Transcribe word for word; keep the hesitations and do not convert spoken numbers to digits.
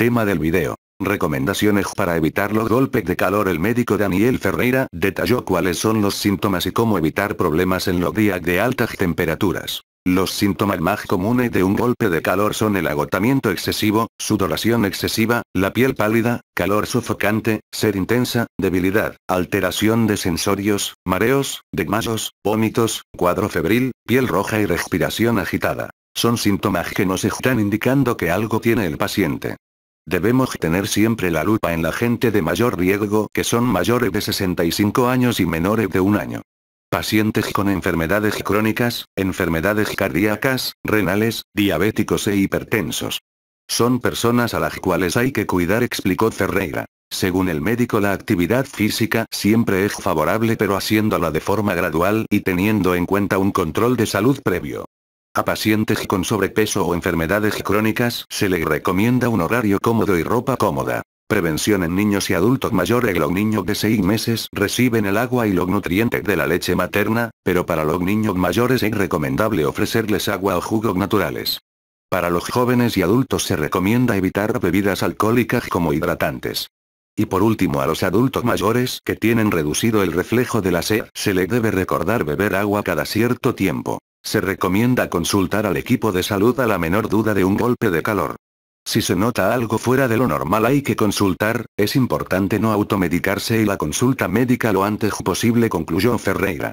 Tema del video. Recomendaciones para evitar los golpes de calor. El médico Daniel Ferreira detalló cuáles son los síntomas y cómo evitar problemas en los días de altas temperaturas. Los síntomas más comunes de un golpe de calor son el agotamiento excesivo, sudoración excesiva, la piel pálida, calor sofocante, sed intensa, debilidad, alteración de sensorios, mareos, desmayos, vómitos, cuadro febril, piel roja y respiración agitada. Son síntomas que nos están indicando que algo tiene el paciente. Debemos tener siempre la lupa en la gente de mayor riesgo, que son mayores de sesenta y cinco años y menores de un año. Pacientes con enfermedades crónicas, enfermedades cardíacas, renales, diabéticos e hipertensos. Son personas a las cuales hay que cuidar, explicó Ferreira. Según el médico, la actividad física siempre es favorable, pero haciéndola de forma gradual y teniendo en cuenta un control de salud previo. A pacientes con sobrepeso o enfermedades crónicas se les recomienda un horario cómodo y ropa cómoda. Prevención en niños y adultos mayores. Los niños de seis meses reciben el agua y los nutrientes de la leche materna, pero para los niños mayores es recomendable ofrecerles agua o jugos naturales. Para los jóvenes y adultos se recomienda evitar bebidas alcohólicas como hidratantes. Y por último, a los adultos mayores que tienen reducido el reflejo de la sed, se les debe recordar beber agua cada cierto tiempo. Se recomienda consultar al equipo de salud a la menor duda de un golpe de calor. Si se nota algo fuera de lo normal hay que consultar, es importante no automedicarse y la consulta médica lo antes posible, concluyó Ferreira.